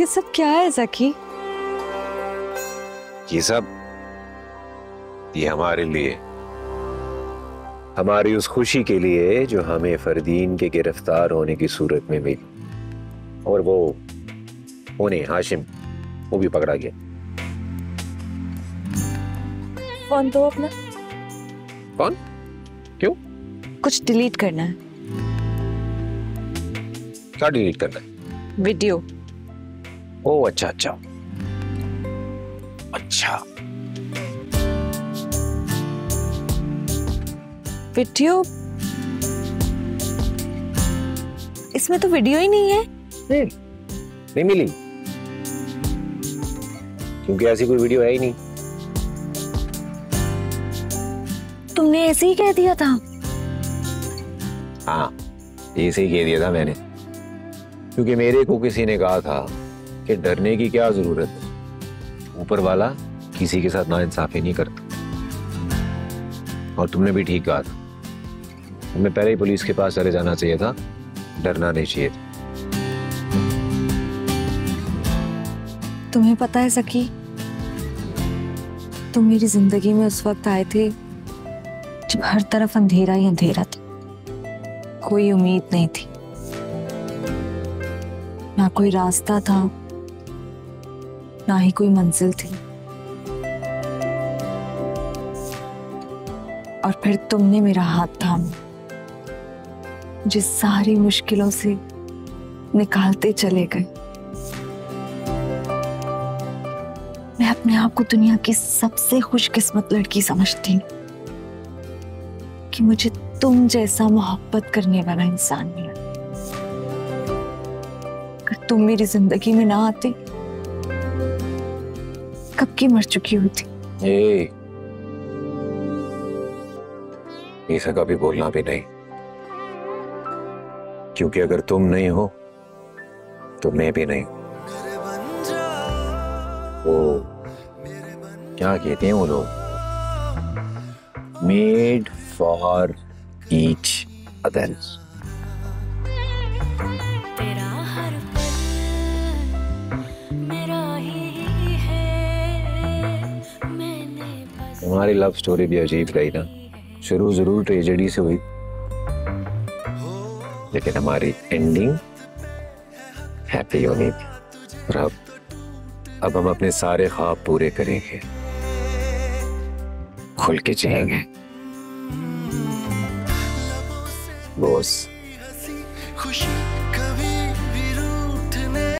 ये सब क्या है ज़की? ये सब ये हमारे लिए, हमारी उस खुशी के लिए जो हमें फरदीन के गिरफ्तार होने की सूरत में मिली। और वो उन्हें हाशिम वो भी पकड़ा गया। फोन दो अपना। फोन? क्यों? कुछ डिलीट करना है। क्या डिलीट करना है? वीडियो। ओ अच्छा अच्छा अच्छा, वीडियो? इसमें तो वीडियो ही नहीं है। नहीं मिली क्योंकि ऐसी कोई वीडियो है ही नहीं। तुमने ऐसे ही कह दिया था। हाँ, ऐसे ही कह दिया था मैंने, क्योंकि मेरे को किसी ने कहा था कि डरने की क्या जरूरत है, ऊपर वाला किसी के साथ नाइंसाफी नहीं करता। और तुमने भी ठीक कहा था, तुम्हें पहले ही पुलिस के पास चले जाना चाहिए था, डरना नहीं चाहिए था। तुम्हें पता है सखी, तुम मेरी जिंदगी में उस वक्त आए थे जब हर तरफ अंधेरा ही अंधेरा था, कोई उम्मीद नहीं थी, ना कोई रास्ता था, ना ही कोई मंजिल थी। और फिर तुमने मेरा हाथ थामा, जिस सारी मुश्किलों से निकालते चले गए। मैं अपने आप को दुनिया की सबसे खुशकिस्मत लड़की समझती हूँ कि मुझे तुम जैसा मोहब्बत करने वाला इंसान मिला। अगर तुम मेरी जिंदगी में ना आते, कब की मर चुकी होती। ऐसा कभी बोलना भी नहीं, क्योंकि अगर तुम नहीं हो तो मैं भी नहीं। वो क्या कहते हैं वो लोग, मेड For each other। तेरा हर पल मेरा ही है। तुम्हारी लव स्टोरी भी अजीब रही ना, शुरू जरूर ट्रेजेडी से हुई, लेकिन हमारी एंडिंग हैप्पी होनी थी। और अब हम अपने सारे ख्वाब पूरे करेंगे, खुल के जिएंगे। खुशी